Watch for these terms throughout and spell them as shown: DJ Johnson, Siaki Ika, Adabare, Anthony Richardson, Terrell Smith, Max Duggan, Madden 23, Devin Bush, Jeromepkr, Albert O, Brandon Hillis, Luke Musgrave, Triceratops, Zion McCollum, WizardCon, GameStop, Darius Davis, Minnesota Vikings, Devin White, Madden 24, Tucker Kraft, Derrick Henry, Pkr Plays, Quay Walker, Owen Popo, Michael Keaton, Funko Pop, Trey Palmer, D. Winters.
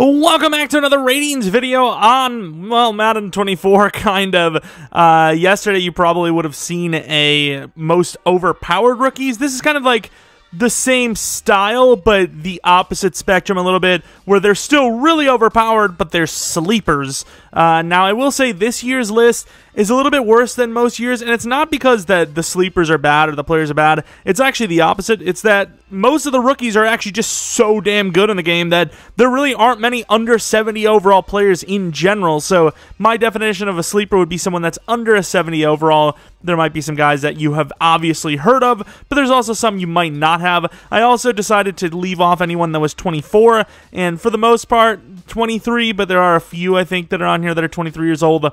Welcome back to another ratings video on, well, Madden 24, kind of. Yesterday, you probably would have seen a most overpowered rookies. This is kind of like the same style, but the opposite spectrum a little bit, where they're still really overpowered, but they're sleepers. Now, I will say this year's list is a little bit worse than most years, and it's not because that the sleepers are bad or the players are bad. It's actually the opposite. It's that most of the rookies are actually just so damn good in the game that there really aren't many under 70 overall players in general. So my definition of a sleeper would be someone that's under a 70 overall. There might be some guys that you have obviously heard of, but there's also some you might not have. I also decided to leave off anyone that was 24, and for the most part, 23, but there are a few, I think, that are on here that are 23 years old.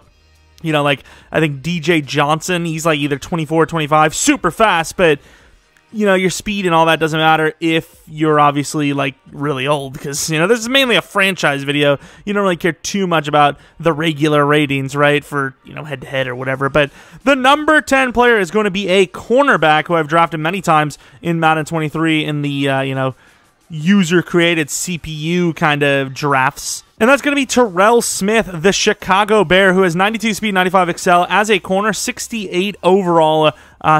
You know, like, I think DJ Johnson, he's like either 24 or 25, super fast, but, you know, your speed and all that doesn't matter if you're obviously, like, really old, because, you know, this is mainly a franchise video. You don't really care too much about the regular ratings, right, for, you know, head-to-head or whatever, but the number 10 player is going to be a cornerback who I've drafted many times in Madden 23 in the, you know, user-created CPU kind of drafts. And that's going to be Terrell Smith, the Chicago Bear, who has 92 speed, 95 excel as a corner, 68 overall.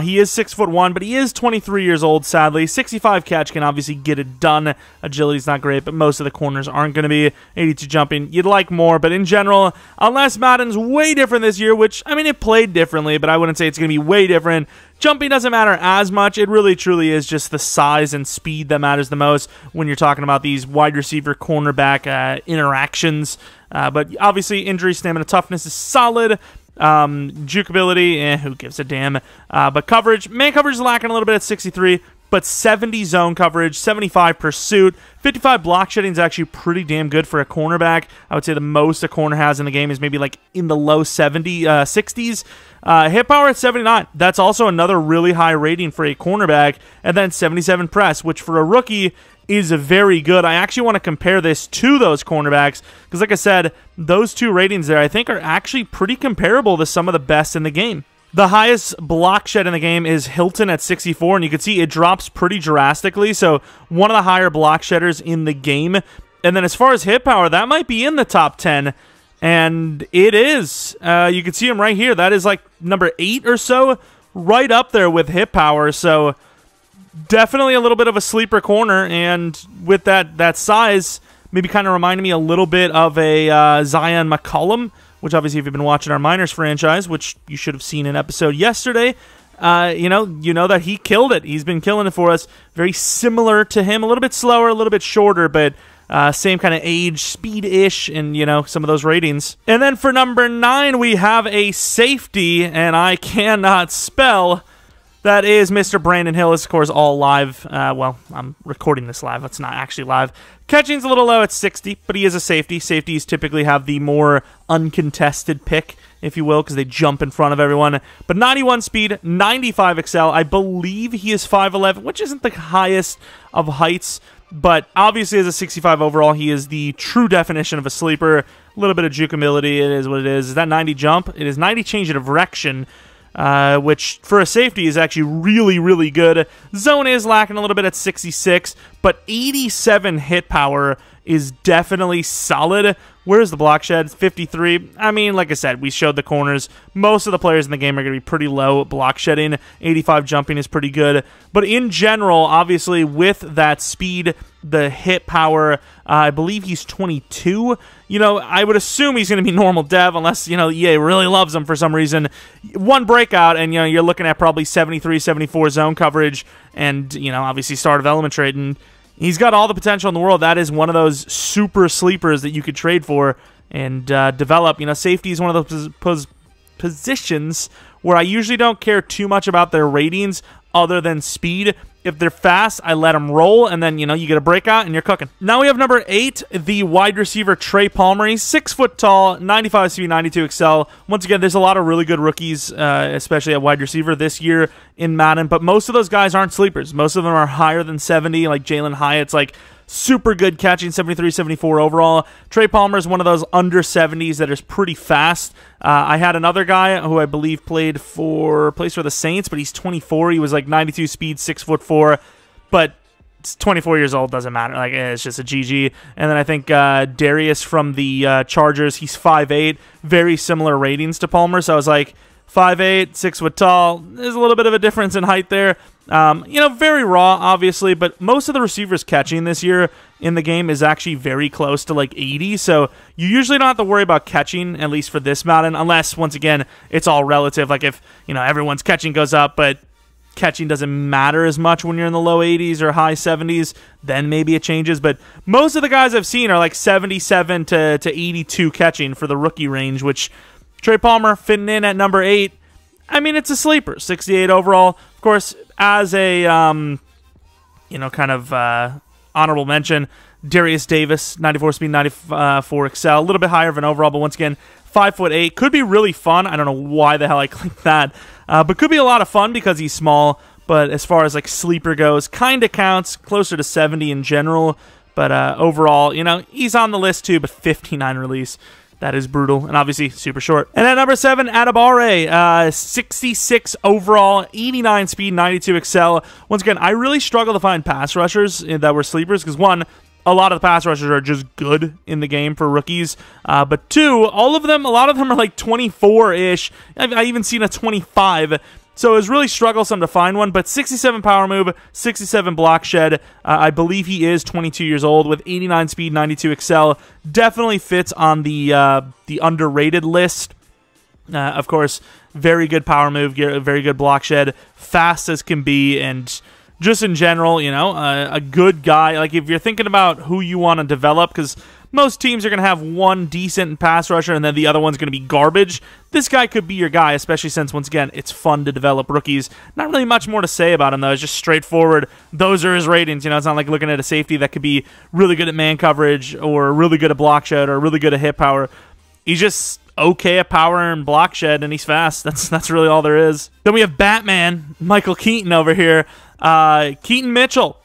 He is 6'1", but he is 23 years old, sadly. 65 catch can obviously get it done. Agility's not great, but most of the corners aren't going to be. 82 jumping, you'd like more, but in general, unless Madden's way different this year, which, I mean, it played differently, but I wouldn't say it's going to be way different. Jumping doesn't matter as much. It really, truly is just the size and speed that matters the most when you're talking about these wide receiver, cornerback interactions. But obviously, injury, stamina, toughness is solid. Jukeability, who gives a damn. But coverage, man coverage is lacking a little bit at 63, but 70 zone coverage, 75 pursuit, 55 block shedding is actually pretty damn good for a cornerback. I would say the most a corner has in the game is maybe like in the low 60s. Hit power at 79. That's also another really high rating for a cornerback. And then 77 press, which for a rookie is very good. I actually want to compare this to those cornerbacks because, like I said, those two ratings there I think are actually pretty comparable to some of the best in the game. The highest block shed in the game is Hilton at 64, and you can see it drops pretty drastically, so one of the higher block shedders in the game. And then as far as hit power, that might be in the top 10, and it is. You can see him right here. That is like number 8 or so, right up there with hit power, so definitely a little bit of a sleeper corner, and with that size, maybe kind of reminded me a little bit of a Zion McCollum, which obviously if you've been watching our Miners franchise, which you should have seen an episode yesterday, you know that he killed it. He's been killing it for us. Very similar to him, a little bit slower, a little bit shorter, but same kind of age, speed-ish, and, you know, some of those ratings. And then for number 9, we have a safety, and I cannot spell. That is Mr. Brandon Hillis, of course, all live. Well, I'm recording this live. It's not actually live. Catching's a little low at 60, but he is a safety. Safeties typically have the more uncontested pick, if you will, because they jump in front of everyone. But 91 speed, 95 excel. I believe he is 5'11", which isn't the highest of heights, but obviously as a 65 overall, he is the true definition of a sleeper. A little bit of jukeability. It is what it is. Is that 90 jump? It is 90 change in direction. Which for a safety is actually really, really good. Zone is lacking a little bit at 66, but 87 hit power is definitely solid. Where's the block shed? 53. I mean, like I said, we showed the corners. Most of the players in the game are going to be pretty low at block shedding. 85 jumping is pretty good. But in general, obviously, with that speed, the hit power, I believe he's 22. You know, I would assume he's going to be normal dev unless, you know, EA really loves him for some reason. One breakout, and, you know, you're looking at probably 73, 74 zone coverage and, you know, obviously start of element trade, and he's got all the potential in the world. That is one of those super sleepers that you could trade for and develop. You know, safety is one of those positions where I usually don't care too much about their ratings other than speed. If they're fast, I let them roll, and then, you know, you get a breakout, and you're cooking. Now we have number 8, the wide receiver Trey Palmer. He's 6 foot tall, 95 speed, 92 excel. Once again, there's a lot of really good rookies, especially at wide receiver this year in Madden, but most of those guys aren't sleepers. Most of them are higher than 70, like Jalen Hyatt's, like, super good catching, 73, 74 overall. Trey Palmer is one of those under 70s that is pretty fast. I had another guy who I believe plays for the Saints, but he's 24. He was like 92 speed, 6'4", but 24 years old, doesn't matter. Like, it's just a GG. And then I think Darius from the Chargers, he's 5'8", very similar ratings to Palmer. So I was like, 5'8", 6 foot tall. There's a little bit of a difference in height there. You know, very raw, obviously, but most of the receivers catching this year in the game is actually very close to like 80, so you usually don't have to worry about catching, at least for this Madden, unless, once again, it's all relative. Like if, you know, everyone's catching goes up, but catching doesn't matter as much when you're in the low 80s or high 70s, then maybe it changes. But most of the guys I've seen are like 77 to 82 catching for the rookie range, which Trey Palmer fitting in at number 8. I mean, it's a sleeper, 68 overall. Of course, as a, you know, kind of honorable mention, Darius Davis, 94 speed, 94 excel, a little bit higher of an overall, but once again, 5'8", could be really fun. I don't know why the hell I clicked that, but could be a lot of fun because he's small. But as far as like sleeper goes, kind of counts closer to 70 in general. But overall, you know, he's on the list too, but 59 release. That is brutal, and obviously super short. And at number 7, Adabare, 66 overall, 89 speed, 92 excel. Once again, I really struggle to find pass rushers that were sleepers because, one, a lot of the pass rushers are just good in the game for rookies. But two, all of them, a lot of them are like 24-ish. I've even seen a 25. So it was really strugglesome to find one, but 67 power move, 67 block shed. I believe he is 22 years old with 89 speed, 92 excel. Definitely fits on the underrated list. Of course, very good power move, very good block shed, fast as can be, and just in general, you know, a good guy. Like if you're thinking about who you want to develop, because most teams are going to have one decent pass rusher and then the other one's going to be garbage. This guy could be your guy, especially since, once again, it's fun to develop rookies. Not really much more to say about him, though. It's just straightforward. Those are his ratings. You know, it's not like looking at a safety that could be really good at man coverage or really good at block shed or really good at hit power. He's just okay at power and block shed, and he's fast. That's really all there is. Then we have Batman, Michael Keaton over here. Keaton Mitchell.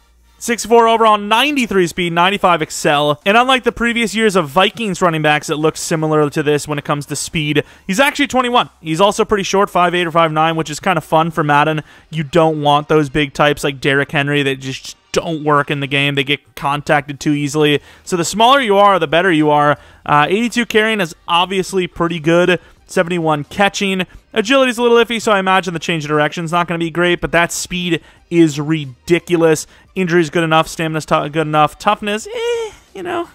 64 overall, 93 speed, 95 excel. And unlike the previous years of Vikings running backs that look similar to this when it comes to speed, he's actually 21. He's also pretty short, 5'8 or 5'9, which is kind of fun for Madden. You don't want those big types like Derrick Henry that just don't work in the game. They get contacted too easily. So the smaller you are, the better you are. 82 carrying is obviously pretty good. 71 catching. Agility's a little iffy, so I imagine the change of direction's not going to be great, but that speed is ridiculous. Injury's good enough. Stamina's good enough. Toughness, you know,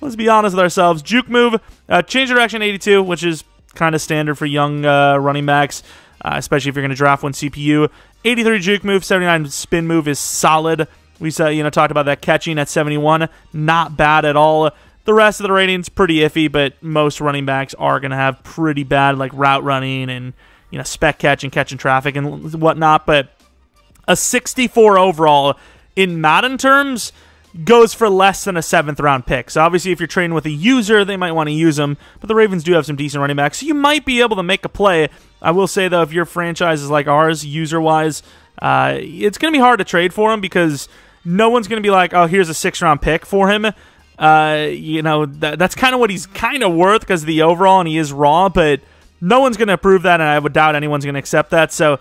let's be honest with ourselves. Juke move, change of direction 82, which is kind of standard for young running backs, especially if you're going to draft one CPU. 83 juke move, 79 spin move is solid. We said, you know, talked about that catching at 71. Not bad at all. The rest of the rating's pretty iffy, but most running backs are going to have pretty bad like route running and, you know, spec catch and catching traffic and whatnot. But a 64 overall in Madden terms goes for less than a 7th-round pick. So obviously, if you're trading with a user, they might want to use him. But the Ravens do have some decent running backs, so you might be able to make a play. I will say though, if your franchise is like ours, user-wise, it's going to be hard to trade for him because no one's going to be like, oh, here's a 6th-round pick for him. You know, that's kind of what he's kind of worth because of the overall, and he is raw, but no one's going to approve that, and I would doubt anyone's going to accept that. So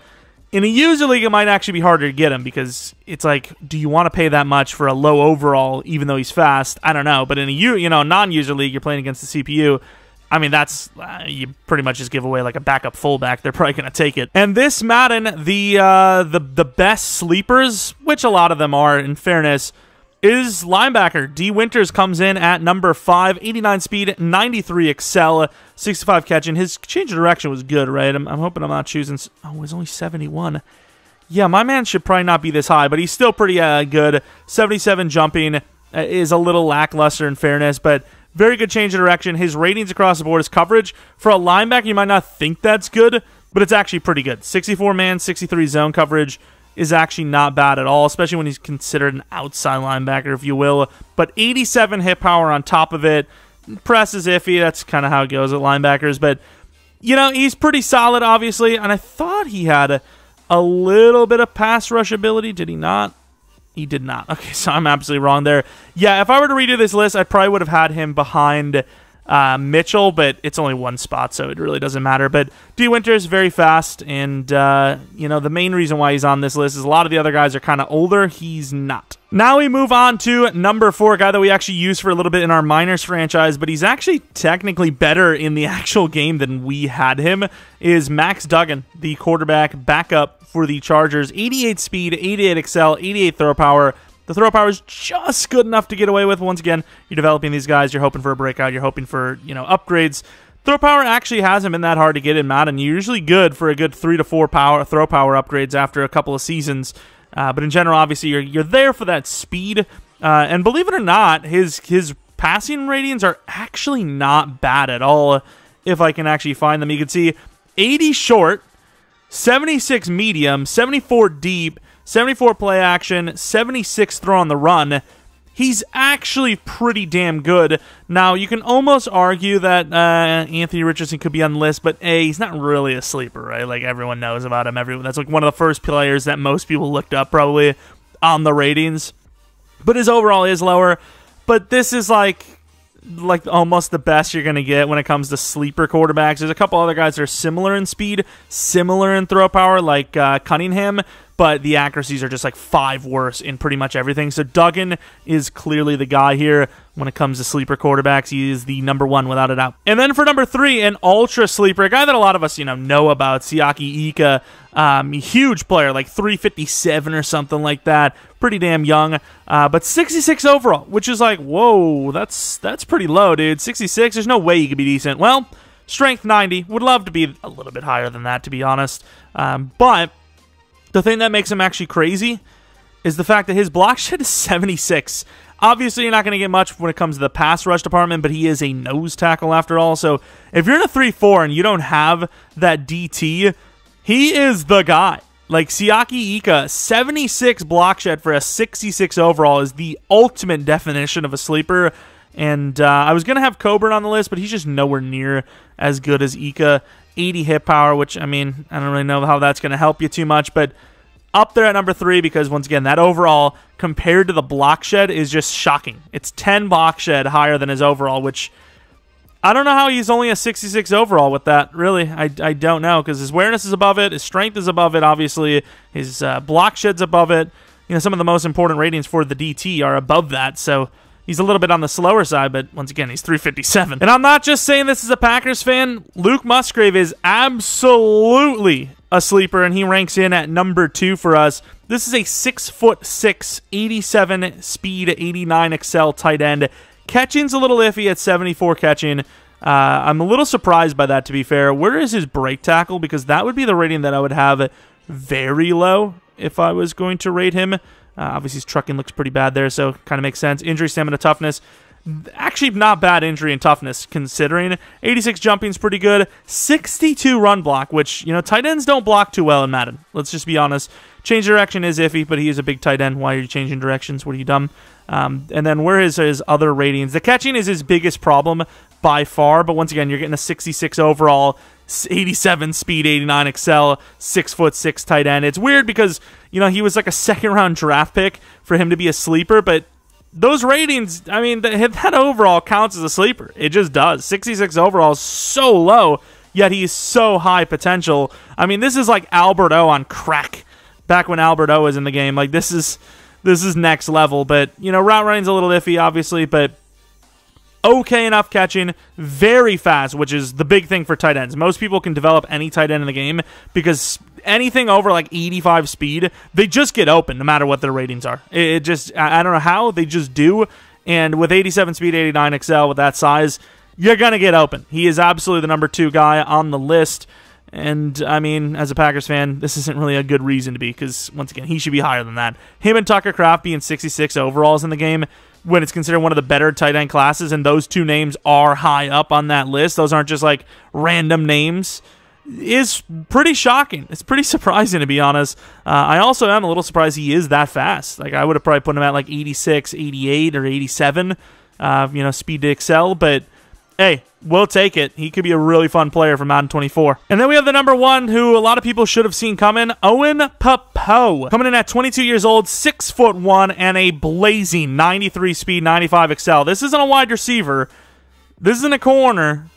in a user league, it might actually be harder to get him because it's like, do you want to pay that much for a low overall, even though he's fast? I don't know. But in a non-user league, you're playing against the CPU. I mean, that's you pretty much just give away like a backup fullback. They're probably going to take it. And this Madden, the best sleepers, which a lot of them are, in fairness, is linebacker. D. Winters comes in at number 5, 89 speed, 93 excel, 65 catching. His change of direction was good, right? I'm hoping I'm not choosing... Oh, it's only 71. Yeah, my man should probably not be this high, but he's still pretty good. 77 jumping is a little lackluster in fairness, but very good change of direction. His ratings across the board is coverage. For a linebacker, you might not think that's good, but it's actually pretty good. 64-man, 63 zone coverage is actually not bad at all, especially when he's considered an outside linebacker, if you will. But 87 hit power on top of it. Press is iffy. That's kind of how it goes at linebackers. But, you know, he's pretty solid, obviously. And I thought he had a little bit of pass rush ability. Did he not? He did not. Okay, so I'm absolutely wrong there. Yeah, if I were to redo this list, I probably would have had him behind Mitchell, but it's only one spot, so it really doesn't matter. But D. Winters, very fast, and you know, the main reason why he's on this list is a lot of the other guys are kind of older. He's not. Now we move on to number 4, a guy that we actually used for a little bit in our minors franchise, but he's actually technically better in the actual game than we had him, is Max Duggan, the quarterback backup for the Chargers. 88 speed, 88 excel, 88 throw power. The throw power is just good enough to get away with. Once again, you're developing these guys, you're hoping for a breakout, you're hoping for, you know, upgrades. Throw power actually hasn't been that hard to get in Madden. You're usually good for a good 3 to 4 power throw power upgrades after a couple of seasons. But in general, obviously, you're there for that speed. And believe it or not, his passing ratings are actually not bad at all, if I can actually find them. You can see 80 short, 76 medium, 74 deep, 74 play action, 76 throw on the run. He's actually pretty damn good. Now, you can almost argue that Anthony Richardson could be on the list, but A, he's not really a sleeper, right? Like, everyone knows about him. That's like one of the first players that most people looked up, probably, on the ratings. But his overall is lower. But this is like almost the best you're going to get when it comes to sleeper quarterbacks. There's a couple other guys that are similar in speed, similar in throw power, like Cunningham, but the accuracies are just like 5 worse in pretty much everything. So Duggan is clearly the guy here when it comes to sleeper quarterbacks. He is the number 1 without a doubt. And then for number 3, an ultra sleeper, a guy that a lot of us, you know about, Siaki Ika, huge player, like 357 or something like that. Pretty damn young, but 66 overall, which is like, whoa, that's pretty low, dude. 66, there's no way you could be decent. Well, strength 90, would love to be a little bit higher than that, to be honest, but the thing that makes him actually crazy is the fact that his block shed is 76. Obviously, you're not going to get much when it comes to the pass rush department, but he is a nose tackle after all. So if you're in a 3-4 and you don't have that DT, he is the guy. Like, Siaki Ika, 76 block shed for a 66 overall is the ultimate definition of a sleeper. And I was going to have Coburn on the list, but he's just nowhere near as good as Ika. 80 hit power, which, I mean, I don't really know how that's going to help you too much, but up there at number 3 because, once again, that overall compared to the block shed is just shocking. It's 10 block shed higher than his overall, which I don't know how he's only a 66 overall with that, really. I don't know, because his awareness is above it, his strength is above it, obviously, his block shed's above it. You know, some of the most important ratings for the DT are above that, so he's a little bit on the slower side, but once again, he's 357. And I'm not just saying this as a Packers fan. Luke Musgrave is absolutely a sleeper, and he ranks in at number 2 for us. This is a 6'6", 87 speed, 89 excel tight end. Catching's a little iffy at 74 catching. I'm a little surprised by that, to be fair. Where is his break tackle? Because that would be the rating that I would have very low if I was going to rate him. Obviously, his trucking looks pretty bad there, so kind of makes sense. Injury, stamina, toughness. Actually, not bad injury and toughness, considering. 86 jumping is pretty good. 62 run block, which, you know, tight ends don't block too well in Madden. Let's just be honest. Change direction is iffy, but he is a big tight end. Why are you changing directions? What are you, dumb? And then where is his other ratings? The catching is his biggest problem by far, but once again, you're getting a 66 overall, 87 speed, 89 excel, 6'6" tight end. It's weird because, you know, he was like a second-round draft pick for him to be a sleeper, but those ratings, I mean, that overall counts as a sleeper. It just does. 66 overall is so low, yet he's so high potential. I mean, this is like Albert O on crack back when Albert O was in the game. Like, this is next level, but, you know, route running's a little iffy, obviously, but okay enough catching, very fast, which is the big thing for tight ends. Most people can develop any tight end in the game because anything over like 85 speed, they just get open no matter what their ratings are. It just, I don't know how, they just do. And with 87 speed, 89 XL, with that size, you're going to get open. He is absolutely the number 2 guy on the list. And, I mean, as a Packers fan, this isn't really a good reason to be because, once again, he should be higher than that. Him and Tucker Kraft being 66 overalls in the game when it's considered one of the better tight end classes, and those 2 names are high up on that list. Those aren't just, like, random names. Is pretty shocking. It's pretty surprising, to be honest. I also am a little surprised he is that fast. Like, I would have probably put him at, like, 86, 88, or 87, you know, speed to excel, but hey, we'll take it. He could be a really fun player for Madden 24. And then we have the number 1, who a lot of people should have seen coming, Owen Popo. Coming in at 22 years old, 6'1", and a blazing 93 speed, 95 excel. This isn't a wide receiver. This isn't a corner.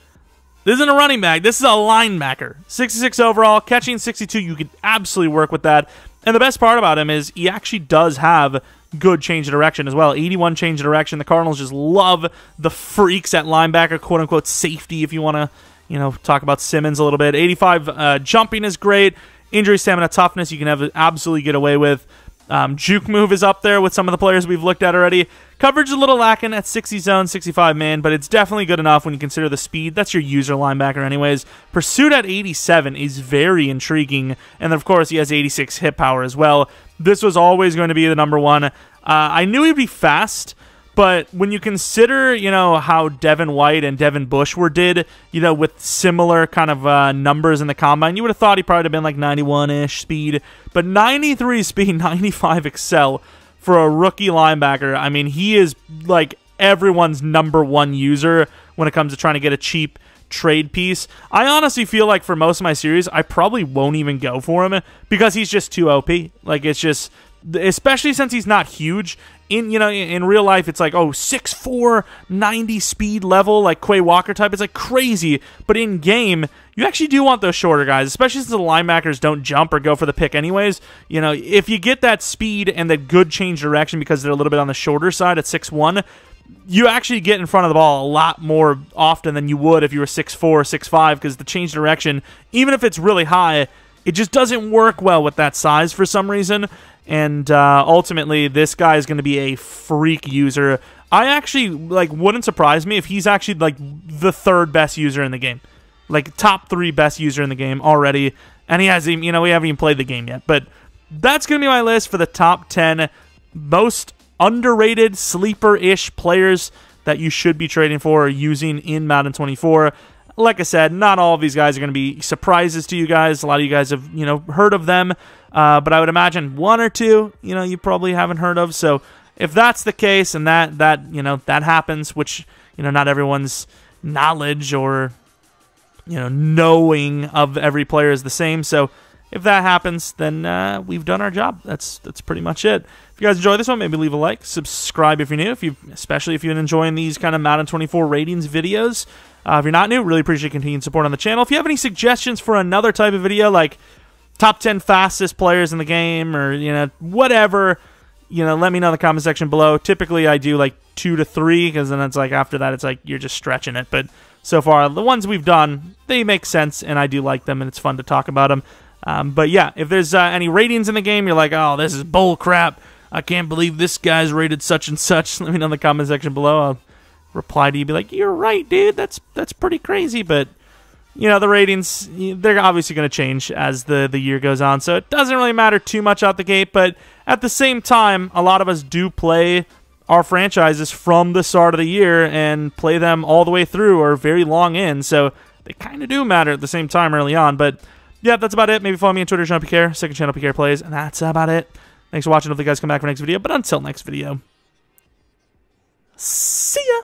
This isn't a running back. This is a linebacker. 66 overall, catching 62. You could absolutely work with that. And the best part about him is he actually does have good change of direction as well. 81 change of direction. The Cardinals just love the freaks at linebacker, quote-unquote safety, if you want to, you know, talk about Simmons a little bit. 85 jumping is great. Injury stamina, toughness, you can have absolutely get away with. Juke move is up there with some of the players we've looked at already. Coverage a little lacking at 60 zone, 65 man, but it's definitely good enough when you consider the speed. That's your user linebacker anyways. Pursuit at 87 is very intriguing, and of course he has 86 hit power as well. This was always going to be the number one. I knew he'd be fast, but when you consider, you know, how Devin White and Devin Bush were did, you know, with similar kind of numbers in the combine, you would have thought he probably would have been like 91-ish speed. But 93 speed, 95 excel for a rookie linebacker. I mean, he is like everyone's number one user when it comes to trying to get a cheap trade piece. I honestly feel like for most of my series, I probably won't even go for him because he's just too OP. Like, it's just... especially since he's not huge. In real life, it's like, oh, 6'4", 90 speed level, like Quay Walker type. It's like crazy. But in game, you actually do want those shorter guys, especially since the linebackers don't jump or go for the pick anyways. You know, if you get that speed and that good change direction because they're a little bit on the shorter side at 6'1", you actually get in front of the ball a lot more often than you would if you were 6'4", 6'5", because the change direction, even if it's really high, it just doesn't work well with that size for some reason. And ultimately, this guy is going to be a freak user. I actually, like, wouldn't surprise me if he's actually, like, the third best user in the game. Like, top three best user in the game already. And he hasn't, you know, we haven't even played the game yet. But that's going to be my list for the top 10 most underrated sleeper-ish players that you should be trading for or using in Madden 24. Like I said, not all of these guys are going to be surprises to you guys. A lot of you guys have, you know, heard of them. But I would imagine one or two, you know, you probably haven't heard of. So if that's the case and that happens, which, you know, not everyone's knowledge or, you know, knowing of every player is the same. So if that happens, then we've done our job. That's pretty much it. If you guys enjoy this one, maybe leave a like, subscribe if you're new, especially if you've been enjoying these kind of Madden 24 ratings videos. If you're not new, really appreciate continued support on the channel. If you have any suggestions for another type of video, like top 10 fastest players in the game or, you know, whatever, you know, let me know in the comment section below. Typically, I do like 2 to 3 because then it's like after that, it's like you're just stretching it. But so far, the ones we've done, they make sense and I do like them and it's fun to talk about them. But yeah, if there's any ratings in the game, you're like, oh, this is bull crap. I can't believe this guy's rated such and such. Let me know in the comment section below. I'll reply to you, be like, you're right, dude, that's pretty crazy. But you know, the ratings, they're obviously going to change as the year goes on, so it doesn't really matter too much out the gate. But at the same time, a lot of us do play our franchises from the start of the year and play them all the way through or very long in, so they kind of do matter at the same time early on. But yeah, that's about it. Maybe follow me on Twitter, Jeromepkr, second channel Pkr Plays, and that's about it. Thanks for watching. Hopefully you guys come back for next video, but until next video, see ya.